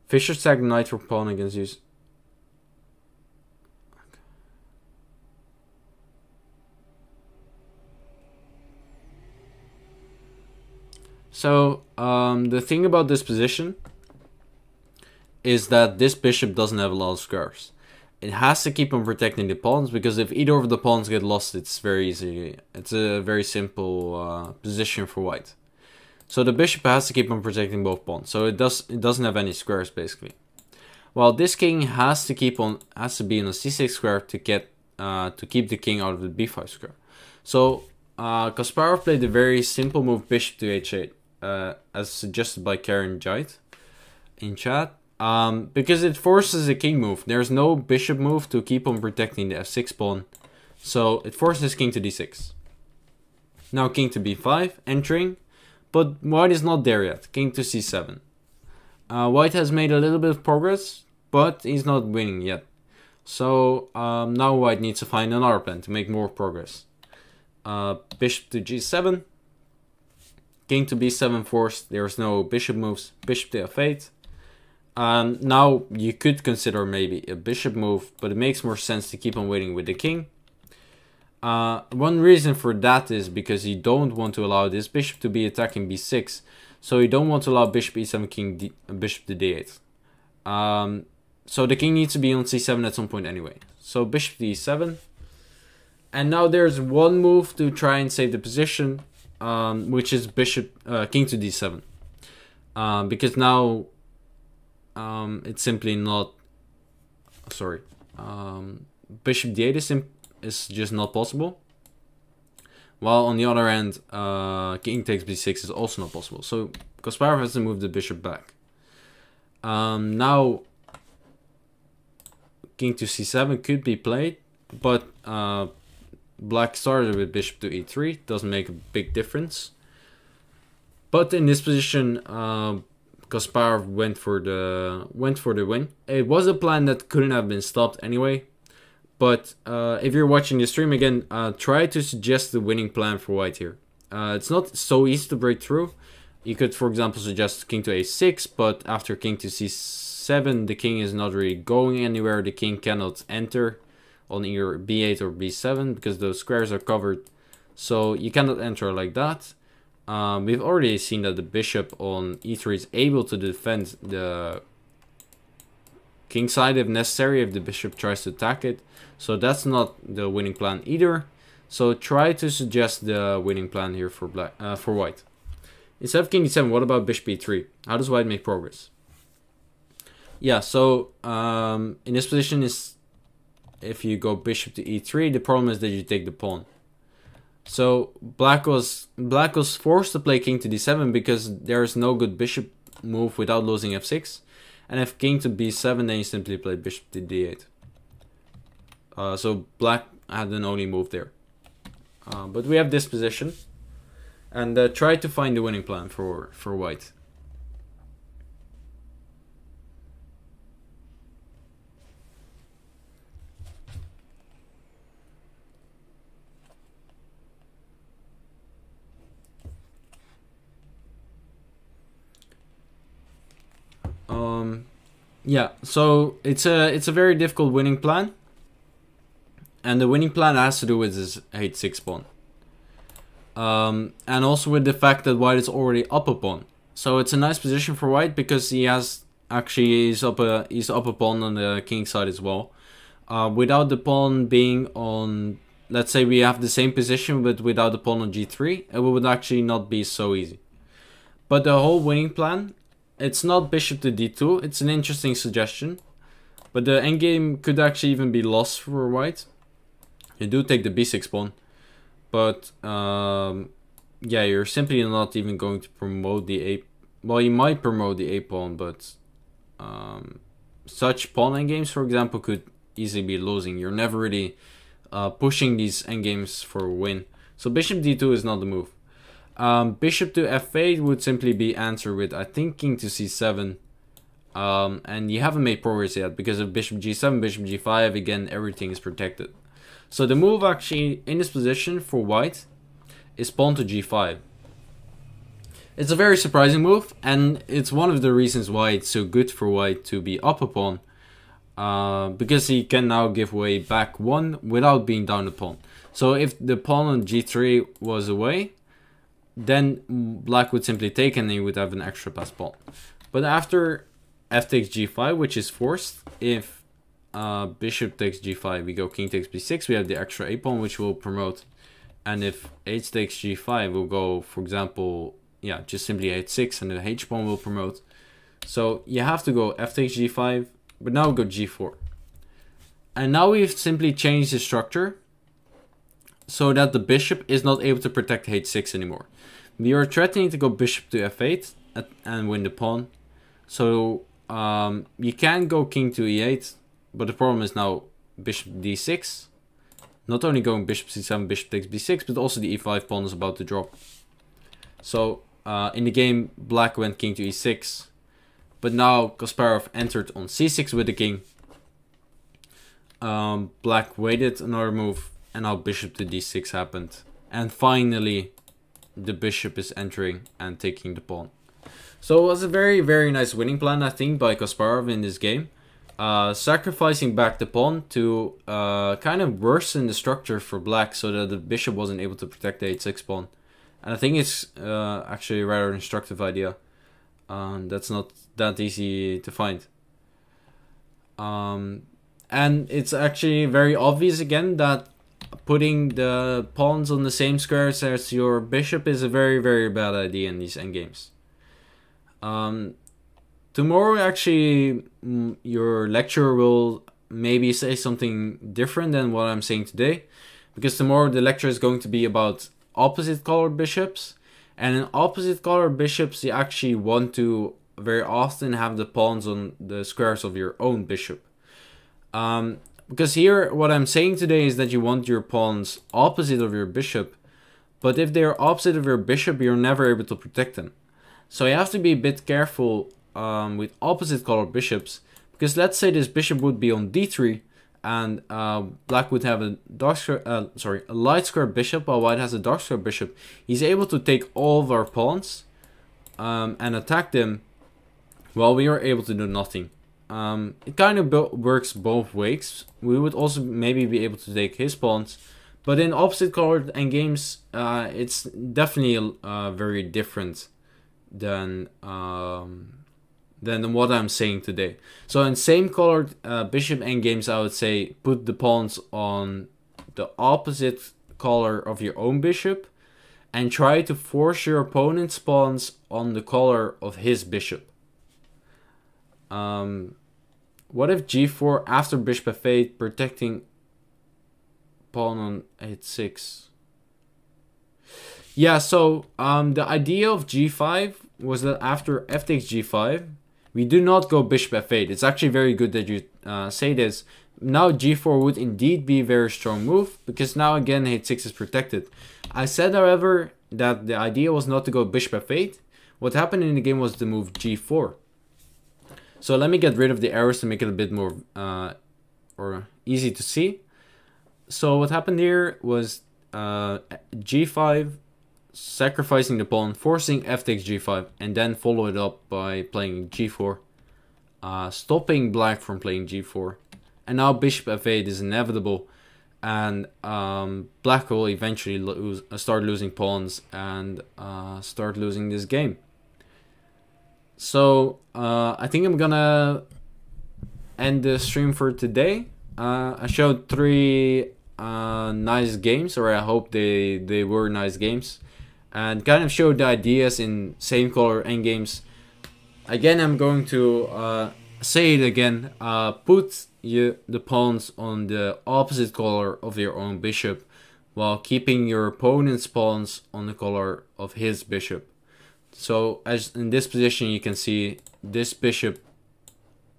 Fischer sacked knight for pawn against you. So um, the thing about this position is that this bishop doesn't have a lot of squares. It has to keep on protecting the pawns, because if either of the pawns get lost, it's very easy. It's a very simple uh, position for white. So the bishop has to keep on protecting both pawns. So it does it doesn't have any squares basically. While this king has to keep on has to be in a c six square to get uh, to keep the king out of the b five square. So Uh, Kasparov played a very simple move, bishop to h eight, uh, as suggested by Karen Jite in chat, um, because it forces a king move. There's no bishop move to keep on protecting the f six pawn, so it forces king to d six. Now king to b five, entering, but white is not there yet, king to c seven. Uh, white has made a little bit of progress, but he's not winning yet. So um, now white needs to find another plan to make more progress. Uh, bishop to g seven, king to b seven forced, there's no bishop moves, bishop to f eight. Um, now you could consider maybe a bishop move, but it makes more sense to keep on waiting with the king. Uh, one reason for that is because you don't want to allow this bishop to be attacking b six, so you don't want to allow bishop e seven, king D, bishop to d eight. Um, so the king needs to be on c seven at some point anyway. So bishop to e seven. And now there's one move to try and save the position, um, which is bishop uh, king to d seven, um, because now um, it's simply not. Sorry, um, bishop d eight is, is just not possible. While on the other hand, uh, king takes b six is also not possible. So Kasparov has to move the bishop back. Um, now king to c seven could be played, but. Uh, Black started with bishop to e three, doesn't make a big difference. But in this position, uh, Kasparov went for the went for the win. It was a plan that couldn't have been stopped anyway. But uh, if you're watching the stream again, uh, try to suggest the winning plan for white here. Uh, it's not so easy to break through. You could, for example, suggest king to a six, but after king to c seven, the king is not really going anywhere. The king cannot enter on either b eight or b seven, because those squares are covered, so you cannot enter like that. Um, we've already seen that the bishop on e three is able to defend the king side if necessary, if the bishop tries to attack it, so that's not the winning plan either. So try to suggest the winning plan here for black, uh, for white. Instead of king e seven, what about bishop e three? How does white make progress? Yeah, so um, in this position is, if you go bishop to e three, the problem is that you take the pawn. So black was black was forced to play king to d seven because there is no good bishop move without losing f six. And if king to b seven, then you simply play bishop to d eight. Uh, so black had an only move there. Uh, but we have this position, and uh, try to find the winning plan for for white. Um, yeah, so it's a it's a very difficult winning plan, and the winning plan has to do with this h six pawn, um, and also with the fact that white is already up a pawn. So it's a nice position for white because he has actually is up a he's up a pawn on the king side as well. Uh, without the pawn being on, let's say we have the same position, but without the pawn on g three, it would actually not be so easy. But the whole winning plan, it's not bishop to d two, it's an interesting suggestion, but the endgame could actually even be lost for white. You do take the b six pawn, but um, yeah, you're simply not even going to promote the a, well, you might promote the a pawn, but um, such pawn endgames, for example, could easily be losing. You're never really uh, pushing these endgames for a win, so bishop d two is not the move. Um, bishop to f eight would simply be answered with, I think, king to c seven, um, and you haven't made progress yet because of bishop g seven, bishop g five, again everything is protected. So the move actually in this position for white is pawn to g five. It's a very surprising move, and it's one of the reasons why it's so good for white to be up a pawn, uh, because he can now give way back one without being down a pawn. So if the pawn on g three was away, then black would simply take and he would have an extra passed pawn. But after f takes g five, which is forced, if uh, bishop takes g five, we go king takes b six, we have the extra a pawn, which will promote. And if h takes g five, we'll go, for example, yeah, just simply h six, and the h pawn will promote. So you have to go f takes g five, but now we'll go g four. And now we've simply changed the structure. so that the bishop is not able to protect h six anymore. We are threatening to go bishop to f eight at, and win the pawn. So um, you can go king to e eight, but the problem is now bishop d six. Not only going bishop c seven, bishop takes b six, but also the e five pawn is about to drop. So uh, in the game, black went king to e six, but now Kasparov entered on c six with the king. Um, black waited another move, and now bishop to d six happened. And finally, the bishop is entering and taking the pawn. So it was a very, very nice winning plan, I think, by Kasparov in this game. Uh, sacrificing back the pawn to uh, kind of worsen the structure for black so that the bishop wasn't able to protect the h six pawn. And I think it's uh, actually a rather instructive idea. Um, that's not that easy to find. Um, and it's actually very obvious again that putting the pawns on the same squares as your bishop is a very, very bad idea in these endgames. Um, tomorrow actually your lecturer will maybe say something different than what I'm saying today, because tomorrow the lecture is going to be about opposite colored bishops. And in opposite colored bishops you actually want to very often have the pawns on the squares of your own bishop. Um, because here what I'm saying today is that you want your pawns opposite of your bishop, but if they're opposite of your bishop you're never able to protect them. So you have to be a bit careful um, with opposite colored bishops, because let's say this bishop would be on d three and uh, black would have a dark square, uh, sorry, a light square bishop while white has a dark square bishop. He's able to take all of our pawns um, and attack them while we are able to do nothing. Um, it kind of bo works both ways. We would also maybe be able to take his pawns, but in opposite colored endgames, uh, it's definitely uh, very different than um, than what I'm saying today. So in same colored uh, bishop endgames, I would say put the pawns on the opposite color of your own bishop, and try to force your opponent's pawns on the color of his bishop. Um, what if g four after bishop f eight, protecting pawn on h six? Yeah, so um, the idea of g five was that after f takes g five, we do not go bishop f eight. It's actually very good that you uh, say this. Now g four would indeed be a very strong move, because now again h six is protected. I said, however, that the idea was not to go bishop f eight. What happened in the game was the move g four. So let me get rid of the arrows to make it a bit more uh, or easy to see. So what happened here was uh, g five, sacrificing the pawn, forcing f takes g five, and then follow it up by playing g four, uh, stopping black from playing g four. And now bishop f eight is inevitable, and um, black will eventually lose, start losing pawns and uh, start losing this game. So uh, I think I'm gonna end the stream for today. Uh, I showed three uh, nice games, or I hope they, they were nice games, and kind of showed the ideas in same color endgames. Again, I'm going to uh, say it again, uh, put you, the pawns on the opposite color of your own bishop, while keeping your opponent's pawns on the color of his bishop. So as in this position, you can see this bishop,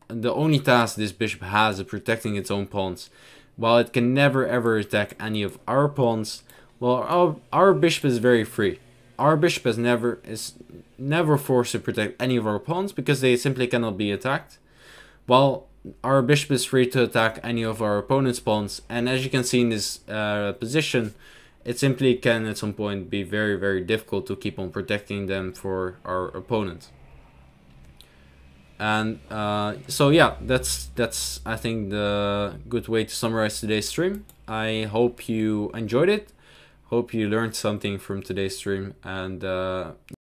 the only task this bishop has is protecting its own pawns, while it can never ever attack any of our pawns. Well, our, our bishop is very free. Our bishop is never is never forced to protect any of our pawns, because they simply cannot be attacked, while our bishop is free to attack any of our opponent's pawns. And as you can see in this uh, position, it simply can at some point be very, very difficult to keep on protecting them for our opponent. And uh, so yeah, that's that's I think the good way to summarize today's stream. I hope you enjoyed it. Hope you learned something from today's stream, and uh,